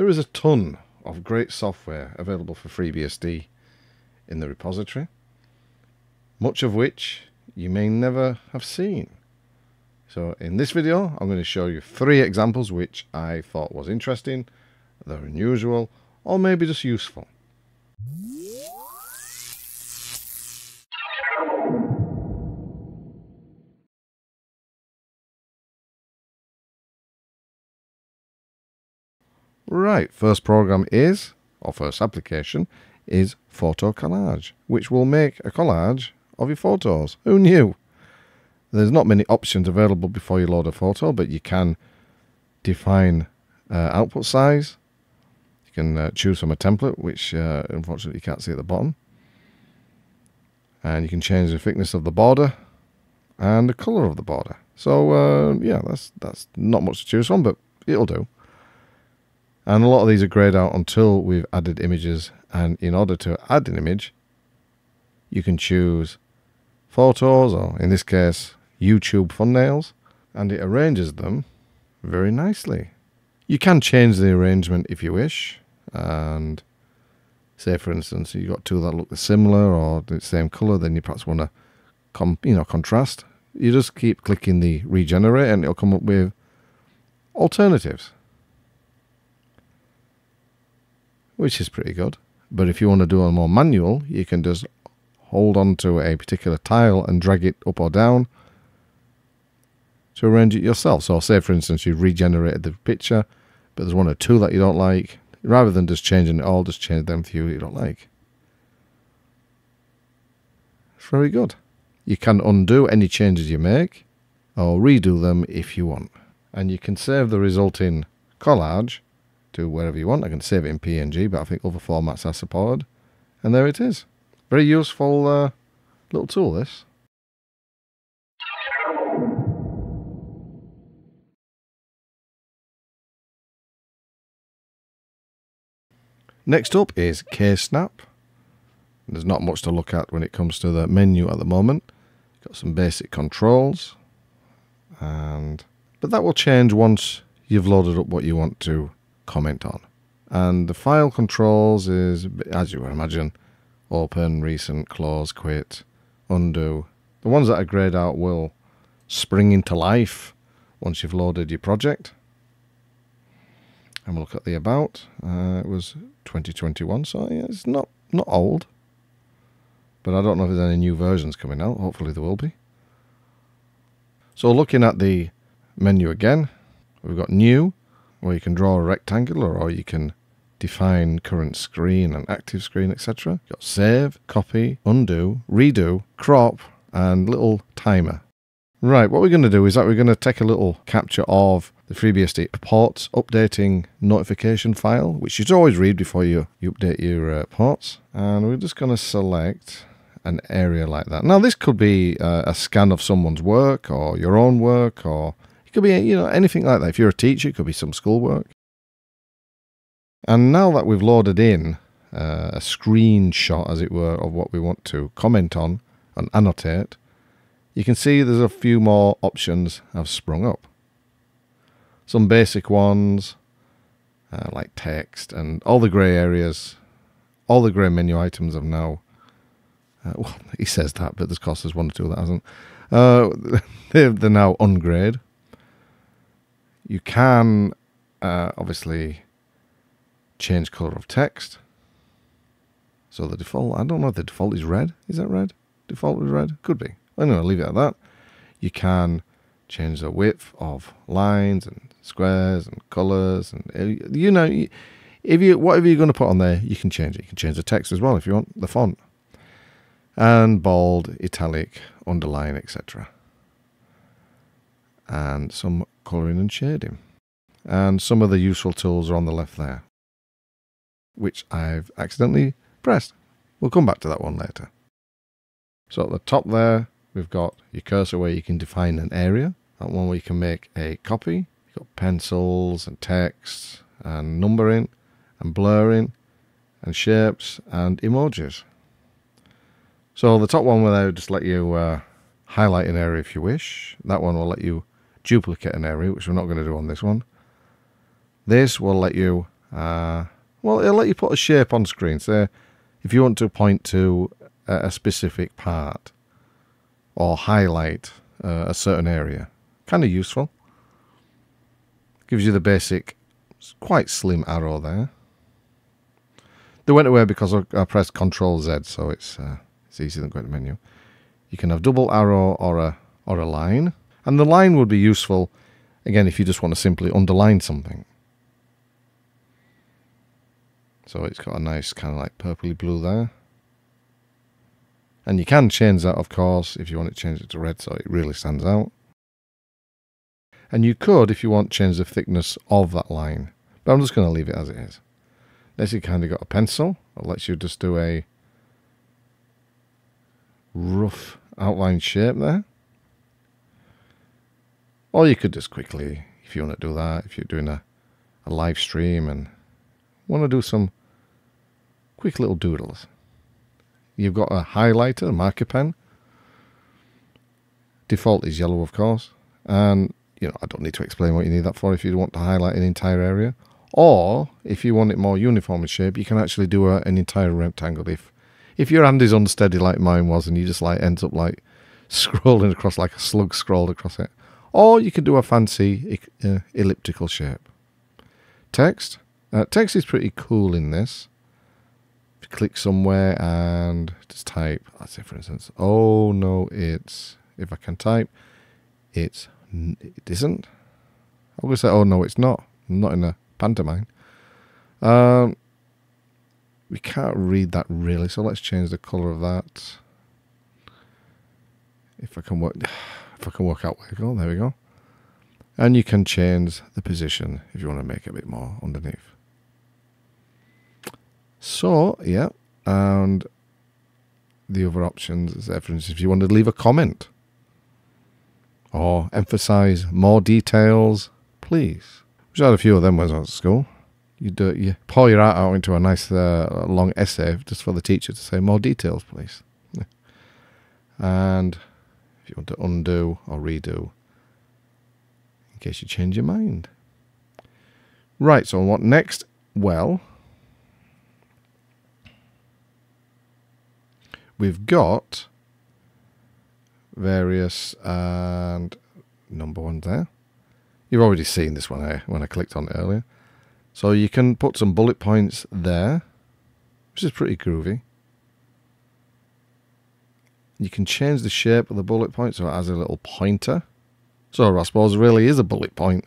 There is a ton of great software available for FreeBSD in the repository, much of which you may never have seen. So in this video, I'm going to show you 3 examples which I thought was interesting, they're unusual, or maybe just useful. Right, first program is, or first application, is photo collage, which will make a collage of your photos. Who knew? There's not many options available before you load a photo, but you can define output size. You can choose from a template, which unfortunately you can't see at the bottom. And you can change the thickness of the border and the color of the border. So yeah, that's not much to choose from, but it'll do. And a lot of these are grayed out until we've added images. And in order to add an image, you can choose photos, or in this case, YouTube thumbnails, and it arranges them very nicely. You can change the arrangement if you wish. And say, for instance, you've got two that look similar or the same color, then you perhaps want to contrast. You just keep clicking the regenerate and it'll come up with alternatives, which is pretty good. But if you want to do a more manual, you can just hold on to a particular tile and drag it up or down to arrange it yourself. So say, for instance, you've regenerated the picture, but there's one or two that you don't like. Rather than just changing it all, just change them few that you don't like. It's very good. You can undo any changes you make or redo them if you want. And you can save the resulting collage to wherever you want. I can save it in PNG, but I think other formats are supported. And there it is. Very useful little tool, this. Next up is KSnip. There's not much to look at when it comes to the menu at the moment. Got some basic controls, but that will change once you've loaded up what you want to comment on. And the file controls is, as you would imagine, open, recent, close, quit, undo. The ones that are grayed out will spring into life once you've loaded your project. And we'll look at the about. It was 2021, so yeah, it's not old, but I don't know if there's any new versions coming out. Hopefully there will be. So looking at the menu again, we've got new, where you can draw a rectangular, or you can define current screen and active screen, etc. You've got save, copy, undo, redo, crop, and little timer. Right, what we're going to do is that we're going to take a little capture of the FreeBSD ports updating notification file, which you should always read before you update your ports. And we're just going to select an area like that. Now, this could be a scan of someone's work or your own work, or it could be, anything like that. If you're a teacher, it could be some schoolwork. And now that we've loaded in a screenshot, as it were, of what we want to comment on and annotate, you can see there's a few more options have sprung up. Some basic ones, like text, and all the grey areas, all the grey menu items have now... well, he says that, but of course there's one or two that hasn't. They're now ungrayed. You can obviously change color of text. So the default, I don't know if the default is red. Is that red? Default is red? Could be. I'm going to leave it at that. You can change the width of lines and squares and colors. And whatever you're going to put on there, you can change it. You can change the text as well if you want, the font. And bold, italic, underline, etc. And some colouring and shading. And some of the useful tools are on the left there, which I've accidentally pressed. We'll come back to that one later. So at the top there, we've got your cursor where you can define an area. That one where you can make a copy. You've got pencils and text and numbering and blurring and shapes and emojis. So the top one where they just let you highlight an area if you wish. That one will let you duplicate an area, which we're not going to do on this one. This will let you Well, it'll let you put a shape on screen. So if you want to point to a specific part or highlight a certain area, kind of useful. Gives you the basic, quite slim arrow there. They went away because I pressed Ctrl-Z, so it's easier than going to the menu. You can have double arrow or a line. And the line would be useful, again, if you just want to simply underline something. So it's got a nice kind of like purpley blue there. And you can change that, of course, if you want to change it to red so it really stands out. And you could, if you want, change the thickness of that line. But I'm just going to leave it as it is. Unless you kind of got a pencil that lets you just do a rough outline shape there. Or you could just quickly, if you want to do that, if you're doing a live stream and want to do some quick little doodles. You've got a highlighter, a marker pen. Default is yellow, of course. And, you know, I don't need to explain what you need that for if you want to highlight an entire area. Or, if you want it more uniform in shape, you can actually do an entire rectangle. If your hand is unsteady like mine was and you just like ends up like scrolling across, like a slug scrolled across it. Or you can do a fancy elliptical shape. Text. Text is pretty cool in this. If you click somewhere and just type, let's say for instance, oh no, it's, if I can type, it's, it isn't. I'm going to say, oh no, it's not. I'm not in a pantomime. We can't read that really, so let's change the colour of that. If I can work out where to go, there we go. And you can change the position if you want to make it a bit more underneath. So, yeah, and the other options is there, for instance, if you want to leave a comment or emphasize more details, please. Which I had a few of them when I was at school. You pour your art out into a nice long essay just for the teacher to say more details, please. Yeah. And if you want to undo or redo, in case you change your mind. Right, so what next? Well, we've got various and number one there. You've already seen this one when I clicked on it earlier. So you can put some bullet points there, which is pretty groovy. You can change the shape of the bullet point so it has a little pointer. So I suppose really is a bullet point,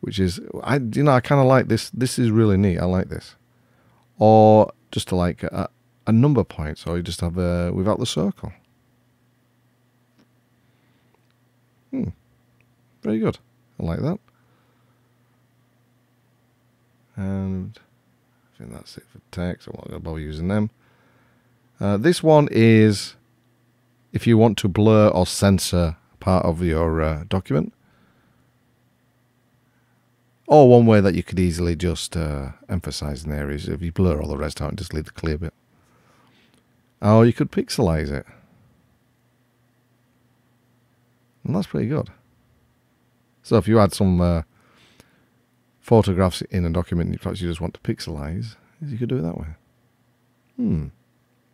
which is, I kind of like this. This is really neat. I like this. Or just to like a number point, so you just have a without the circle. Very good. I like that. And I think that's it for text. I'm not going to bother using them. This one is if you want to blur or censor part of your document. Or one way that you could easily just emphasize an area is if you blur all the rest out and just leave the clear bit. Or you could pixelize it. And that's pretty good. So if you had some photographs in a document and perhaps you just want to pixelize, you could do it that way.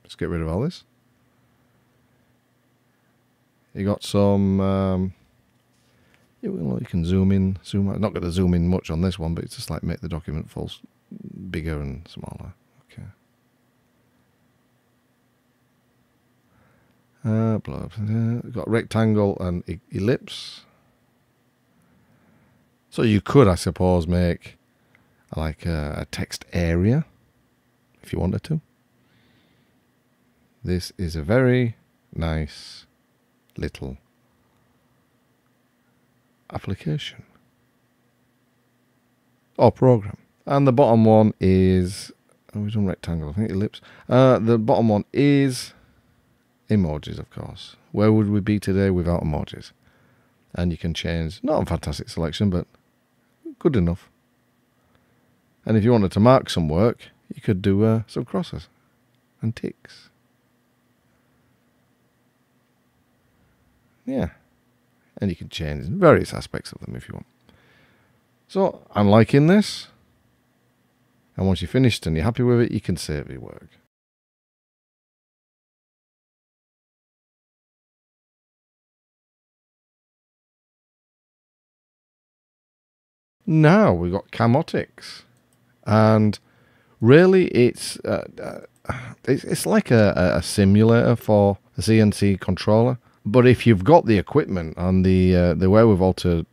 Let's get rid of all this. You got some... you can zoom in, zoom out. I'm not going to zoom in much on this one, but it's just like make the document full bigger and smaller. Okay. Blah, blah, blah. We've got rectangle and ellipse. So you could, I suppose, make like a text area if you wanted to. This is a very nice little application or program. And the bottom one is, we've done rectangle, I think ellipse. The bottom one is emojis, of course. Where would we be today without emojis? And you can change, not a fantastic selection, but good enough. And if you wanted to mark some work, you could do some crosses and ticks. Yeah. And you can change various aspects of them if you want. So I'm liking this. And once you're finished and you're happy with it, you can save your work. Now we've got CAMotics, and really it's like a simulator for a CNC controller. But if you've got the equipment and the wherewithal to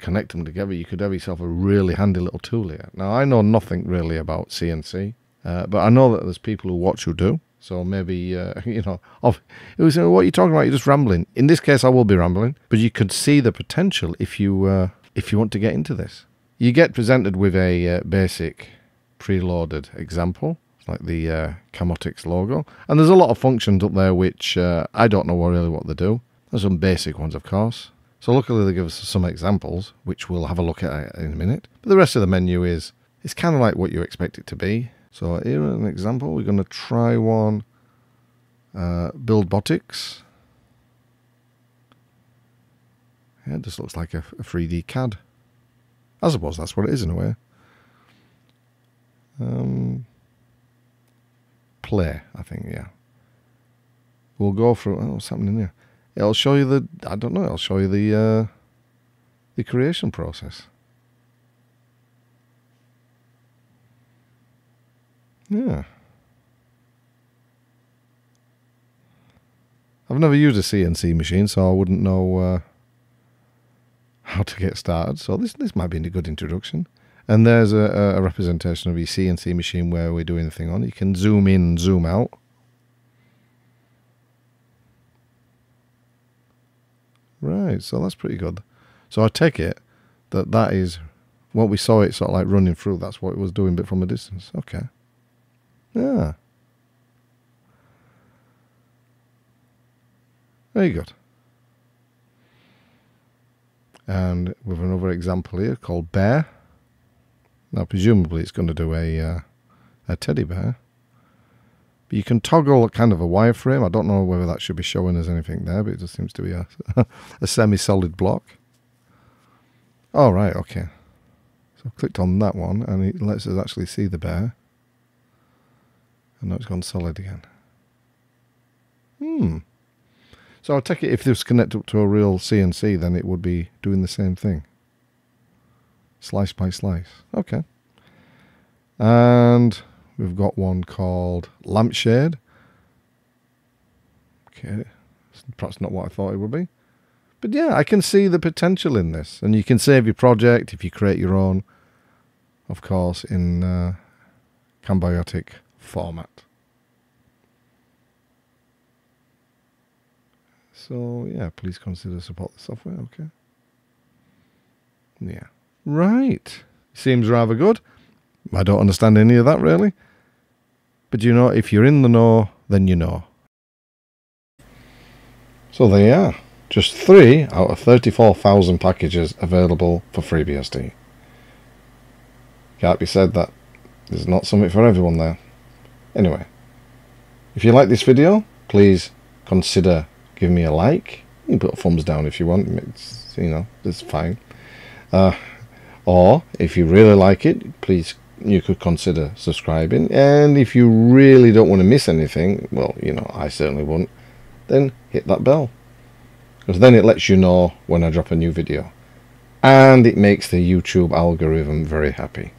connect them together, you could have yourself a really handy little tool here. Now I know nothing really about CNC, but I know that there's people who watch who do. So maybe you know, it was what are you talking about? You're just rambling. In this case, I will be rambling, but you could see the potential if you. If you want to get into this, you get presented with a basic preloaded example, like the CAMotics logo. And there's a lot of functions up there which I don't know really what they do. There's some basic ones, of course. So luckily they give us some examples, which we'll have a look at in a minute. But the rest of the menu is, it's kind of like what you expect it to be. So here is an example. We're going to try one, BuildBotics. Yeah, it just looks like a 3D CAD. I suppose that's what it is in a way. Play, I think, yeah. We'll go through... Oh, what's happening here? It'll show you the... I don't know, it'll show you the creation process. Yeah. I've never used a CNC machine, so I wouldn't know... how to get started, so this might be a good introduction. And there's a representation of your CNC machine where we're doing the thing on. You can zoom in and zoom out. Right, so that's pretty good. So I take it that that is what we saw it sort of like running through. That's what it was doing, but from a distance. Okay. Yeah. Very good. And with another example here called bear. Now presumably it's going to do a teddy bear. But you can toggle kind of a wireframe. I don't know whether that should be showing us anything there, but it just seems to be a semi-solid block. Oh, right, okay. So I've clicked on that one and it lets us actually see the bear. And now it's gone solid again. Hmm. So I take it if this was connected up to a real CNC, then it would be doing the same thing. Slice by slice. Okay. And we've got one called lampshade. Okay. Perhaps not what I thought it would be. But yeah, I can see the potential in this. And you can save your project if you create your own, of course, in CAMotics format. So, yeah, please consider support the software, okay. Yeah. Right. Seems rather good. I don't understand any of that, really. But, you know, if you're in the know, then you know. So there you are. Just 3 out of 34,000 packages available for FreeBSD. Can't be said that there's not something for everyone there. Anyway, if you like this video, please consider... give me a like. You can put a thumbs down if you want. It's, you know, it's fine. Or if you really like it, please, you could consider subscribing. And if you really don't want to miss anything, well, you know, I certainly wouldn't. Then hit that bell, because then it lets you know when I drop a new video, and it makes the YouTube algorithm very happy,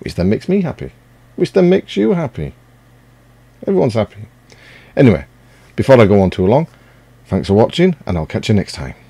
which then makes me happy, which then makes you happy. Everyone's happy. Anyway, before I go on too long. Thanks for watching, and I'll catch you next time.